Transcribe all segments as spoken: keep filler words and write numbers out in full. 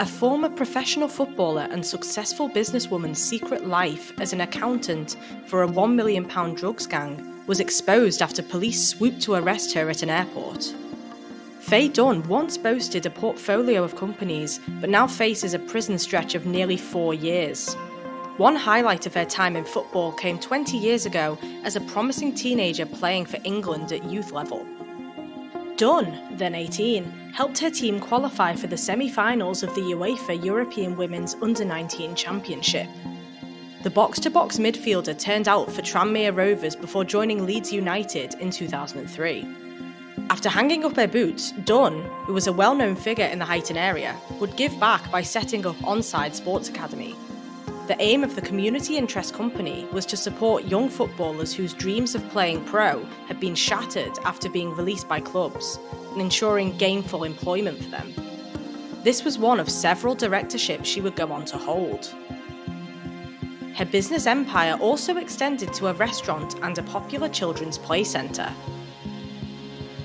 a former professional footballer and successful businesswoman's secret life as an accountant for a one million pound drugs gang was exposed after police swooped to arrest her at an airport. Faye Dunn once boasted a portfolio of companies, but now faces a prison stretch of nearly four years. One highlight of her time in football came twenty years ago as a promising teenager playing for England at youth level. Dunn, then eighteen, helped her team qualify for the semi-finals of the UEFA European Women's Under nineteen Championship. The box-to-box midfielder turned out for Tranmere Rovers before joining Leeds United in two thousand three. After hanging up her boots, Dunn, who was a well-known figure in the Heighton area, would give back by setting up Onside Sports Academy. The aim of the community interest company was to support young footballers whose dreams of playing pro had been shattered after being released by clubs, and ensuring gainful employment for them. This was one of several directorships she would go on to hold. Her business empire also extended to a restaurant and a popular children's play centre.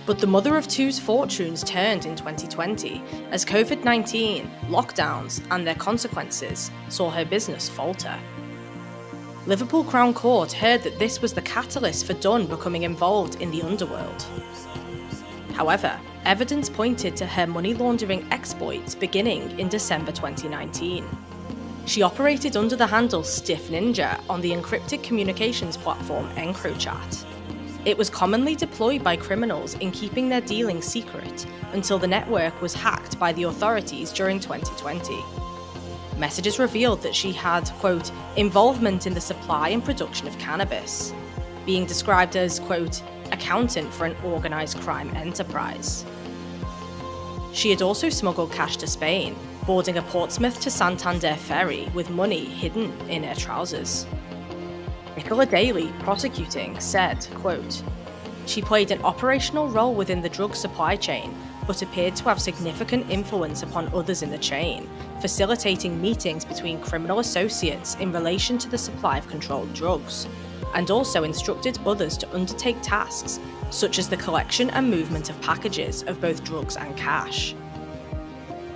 But the mother of two's fortunes turned in twenty twenty, as COVID nineteen, lockdowns and their consequences saw her business falter. Liverpool Crown Court heard that this was the catalyst for Dunn becoming involved in the underworld. However, evidence pointed to her money laundering exploits beginning in December twenty nineteen. She operated under the handle StiffNinja on the encrypted communications platform EncroChat. It was commonly deployed by criminals in keeping their dealings secret until the network was hacked by the authorities during twenty twenty. Messages revealed that she had, quote, involvement in the supply and production of cannabis, being described as, quote, accountant for an organised crime enterprise. She had also smuggled cash to Spain, boarding a Portsmouth to Santander ferry with money hidden in her trousers. Nicola Daly, prosecuting, said, quote, she played an operational role within the drug supply chain, but appeared to have significant influence upon others in the chain, facilitating meetings between criminal associates in relation to the supply of controlled drugs, and also instructed others to undertake tasks such as the collection and movement of packages of both drugs and cash.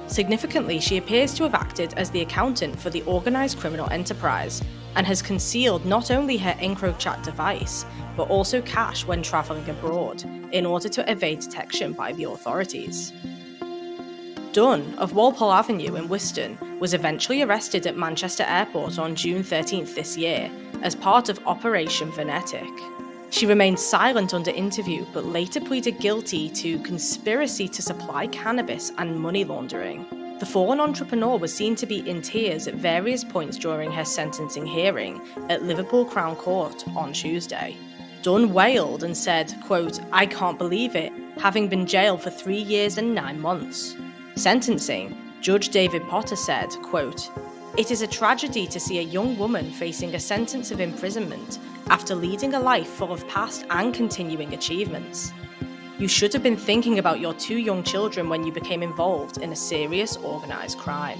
Significantly, she appears to have acted as the accountant for the organised criminal enterprise, and has concealed not only her EncroChat device, but also cash when travelling abroad, in order to evade detection by the authorities. Dunn, of Walpole Avenue in Whiston, was eventually arrested at Manchester Airport on June thirteenth this year, as part of Operation Venetic. She remained silent under interview, but later pleaded guilty to conspiracy to supply cannabis and money laundering. The fallen entrepreneur was seen to be in tears at various points during her sentencing hearing at Liverpool Crown Court on Tuesday. Dunn wailed and said, quote, I can't believe it, having been jailed for three years and nine months. Sentencing, Judge David Potter said, quote, it is a tragedy to see a young woman facing a sentence of imprisonment after leading a life full of past and continuing achievements. You should have been thinking about your two young children when you became involved in a serious organised crime.